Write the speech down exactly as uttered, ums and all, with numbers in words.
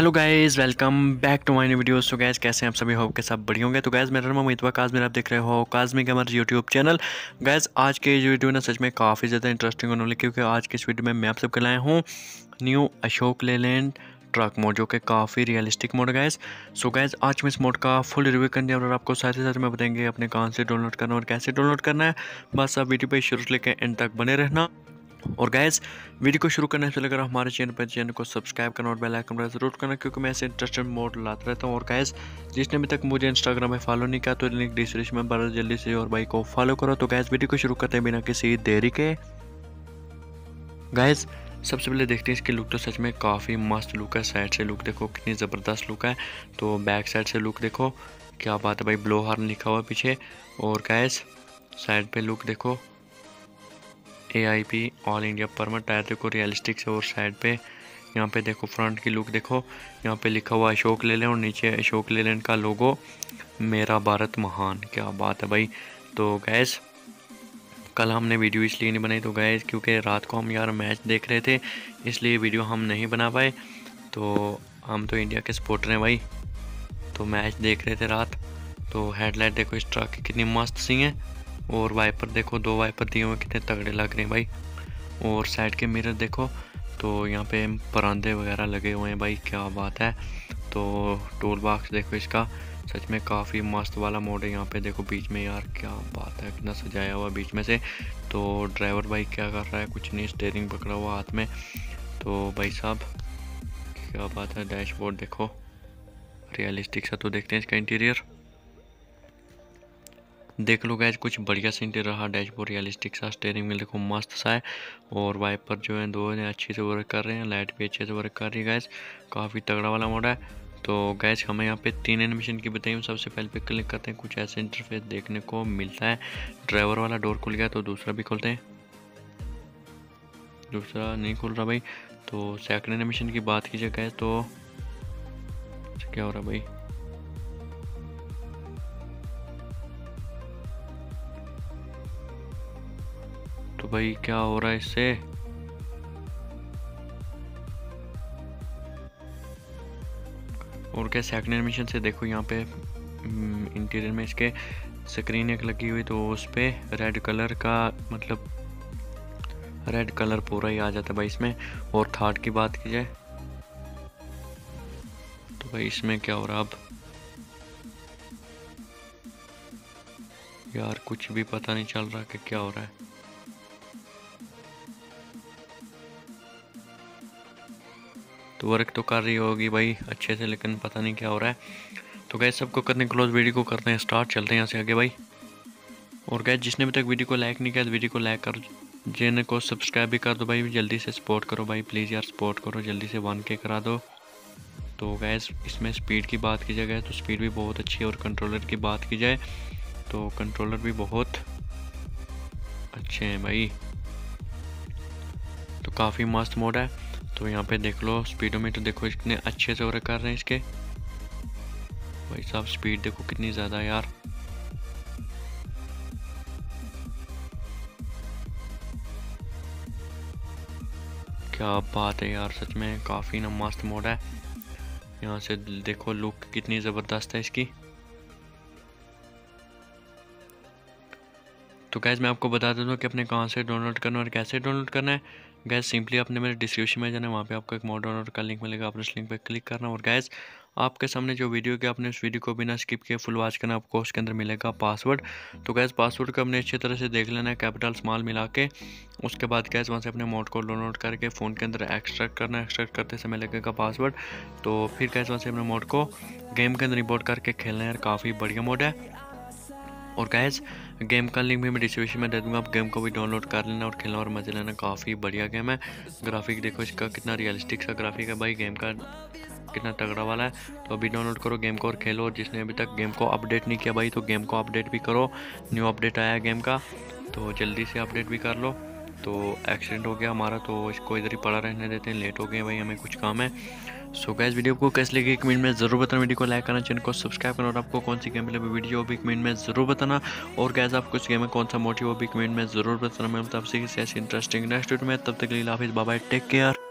Hello guys, welcome back to my new video. So guys, कैसे हैं आप सभी? होप के सब बढ़िया होंगे। तो गाइस, मेरा नाम अमित काज़मी, आप देख रहे हो Kazmi gamers YouTube channel. Guys, आज के ये वीडियो ना सच में काफ़ी ज़्यादा इंटरेस्टिंग होने वाली, क्योंकि आज के इस वीडियो में मैं आप सबके लाया हूँ new Ashok Leyland truck mod, जो कि काफ़ी रियलिस्टिक मोड है गाइस। सो गाइस, आज मैं इस मोड का फुल रिव्यू करने और आपको साथ ही साथ में बताएंगे अपने कहाँ से डाउनलोड करना और कैसे डाउनलोड करना है। बस आप वीडियो पर शुरू से लेकर एंड तक बने रहना। और गाइस, वीडियो को शुरू करने से लेकर हमारे चैनल पर चैनल को सब्सक्राइब करना और बेल आइकन पर जरूर करना, क्योंकि मैं ऐसे इंटरेस्टेड मोड लाता रहता हूं। और गाइस, जिसने अभी तक मुझे इंस्टाग्राम पे फॉलो नहीं किया तो लिंक डिस्क्रिप्शन में बड़ा जल्दी से और भाई को फॉलो करो। तो गाइस, वीडियो को शुरू करते हैं बिना किसी देरी के। गाइस, सबसे पहले देखते हैं इसकी लुक। तो सच में काफ़ी मस्त लुक है। साइड से लुक देखो, कितनी ज़बरदस्त लुक है। तो बैक साइड से लुक देखो, क्या बात है भाई। ब्लो हार्न लिखा हुआ पीछे। और गाइस, साइड पे लुक देखो, A I P all India permit. Tyre देखो रियलिस्टिक से। और साइड पे यहाँ पे देखो फ्रंट की लुक देखो, यहाँ पे लिखा हुआ अशोक लेलैंड और नीचे अशोक लेलैंड का लोगो, मेरा भारत महान। क्या बात है भाई। तो गैस, कल हमने वीडियो इसलिए नहीं बनाई तो गैस क्योंकि रात को हम यार मैच देख रहे थे, इसलिए वीडियो हम नहीं बना पाए। तो हम तो इंडिया के सपोर्टर हैं भाई, तो मैच देख रहे थे रात। तो हेडलाइट देखो इस ट्रक की कितनी मस्त सी है। और वाइपर देखो, दो वाइपर दिए हुए, कितने तगड़े लग रहे हैं भाई। और साइड के मिरर देखो, तो यहाँ पे परांदे वगैरह लगे हुए हैं भाई, क्या बात है। तो टूल बॉक्स देखो इसका, सच में काफ़ी मस्त वाला मोड है। यहाँ पे देखो बीच में, यार क्या बात है, कितना सजाया हुआ बीच में से। तो ड्राइवर भाई क्या कर रहा है? कुछ नहीं, स्टेयरिंग पकड़ा हुआ हाथ में। तो भाई साहब क्या बात है। डैशबोर्ड देखो रियलिस्टिक सा। तो देखते हैं इसका इंटीरियर। देख लो गैस, कुछ बढ़िया से इंटीरियर रहा। डैशबोर्ड रियलिस्टिक सा, स्टेयरिंग व्हील देखो मस्त सा है। और वाइपर जो है दो ने अच्छे से वर्क कर रहे हैं, लाइट भी अच्छे से वर्क कर रही है गैस। काफ़ी तगड़ा वाला मोड है। तो गैस, हमें यहाँ पे तीन एनिमेशन की बताइए। सबसे पहले पे क्लिक करते हैं, कुछ ऐसे इंटरफेस देखने को मिलता है। ड्राइवर वाला डोर खुल गया, तो दूसरा भी खोलते हैं। दूसरा नहीं खुल रहा भाई। तो सेकेंड एनिमेशन की बात कीजिए गैस, तो क्या हो रहा भाई? तो भाई क्या हो रहा है इससे? और क्या सेकंड एनिमेशन से देखो, यहाँ पे इंटीरियर में इसके स्क्रीन एक लगी हुई, तो उस पे रेड कलर का मतलब रेड कलर पूरा ही आ जाता है भाई इसमें। और थर्ड की बात की जाए तो भाई इसमें क्या हो रहा है अब? यार कुछ भी पता नहीं चल रहा कि क्या हो रहा है। तो वर्क तो कर रही होगी भाई अच्छे से, लेकिन पता नहीं क्या हो रहा है। तो गैस, सबको करने क्लोज, वीडियो को करते हैं स्टार्ट, चलते हैं यहाँ से आगे भाई। और गैस, जिसने अभी तक वीडियो को लाइक नहीं किया तो वीडियो को लाइक कर, जिन को सब्सक्राइब भी कर दो भाई, जल्दी से सपोर्ट करो भाई, प्लीज़ यार सपोर्ट करो, जल्दी से वन के करा दो। तो गैस, इसमें स्पीड की बात की जाए तो स्पीड भी बहुत अच्छी है। और कंट्रोलर की बात की जाए तो कंट्रोलर भी बहुत अच्छे हैं भाई। तो काफ़ी मस्त मोड है। तो यहाँ पे देख लो स्पीडोमीटर देखो, इतने अच्छे से वर्क कर रहे हैं इसके भाई साहब। स्पीड देखो कितनी ज़्यादा यार। क्या बात है यार, सच में काफ़ी ना मस्त मोड है। यहाँ से देखो लुक कितनी ज़बरदस्त है इसकी। तो गैस, मैं आपको बता देता हूँ कि अपने कहाँ से डाउनलोड करना और कैसे डाउनलोड करना है। गैस, सिंपली आपने मेरे डिस्क्रिप्शन में जाना है, वहाँ पे आपको एक मोड डाउनलोड का लिंक मिलेगा, आपने उस लिंक पे क्लिक करना। और गैस, आपके सामने जो वीडियो के आपने उस वीडियो को बिना स्किप किए फुल वॉच करना, आपको उसके अंदर मिलेगा पासवर्ड। तो गैस, पासवर्ड को अपने अच्छी तरह से देख लेना है, कैपिटल स्मॉल मिला के। उसके बाद गैस, वहाँ से अपने मोड को डाउनलोड करके फ़ोन के अंदर एक्सट्रैक्ट करना, एक्सट्रैक्ट करते समय लगेगा पासवर्ड। तो फिर गैस, वहाँ से अपने मोड को गेम के अंदर इंपोर्ट करके खेलना है। काफ़ी बढ़िया मोड है। और गैस, गेम का लिंक भी मैं डिस्क्रिप्शन में दे दूंगा, आप गेम को भी डाउनलोड कर लेना और खेलना और मजे लेना। काफ़ी बढ़िया गेम है। ग्राफिक देखो इसका, कितना रियलिस्टिक सा ग्राफिक है भाई, गेम का कितना तगड़ा वाला है। तो अभी डाउनलोड करो गेम को और खेलो। और जिसने अभी तक गेम को अपडेट नहीं किया भाई, तो गेम को अपडेट भी करो, न्यू अपडेट आया है गेम का, तो जल्दी से अपडेट भी कर लो। तो एक्सीडेंट हो गया हमारा, तो इसको इधर ही पड़ा रहने देते हैं, लेट हो गए भाई, हमें कुछ काम है। सो गाइस, वीडियो को कैसे लगी एक मिनट में ज़रूर बताना, वीडियो को लाइक करना, चैनल को सब्सक्राइब करना। और आपको कौन सी गेम प्ले वीडियो भी एक मिनट में ज़रूर बताना। और गाइस, आपको इस गेम में कौन सा मोटिव वो भी एक मिनट में ज़रूर बताना। मैं तब से किसी ऐसी इंटरेस्टिंग नेक्स्ट वीडियो में, तब तक के लिए हाफिज़, बाय बाय, टेक केयर।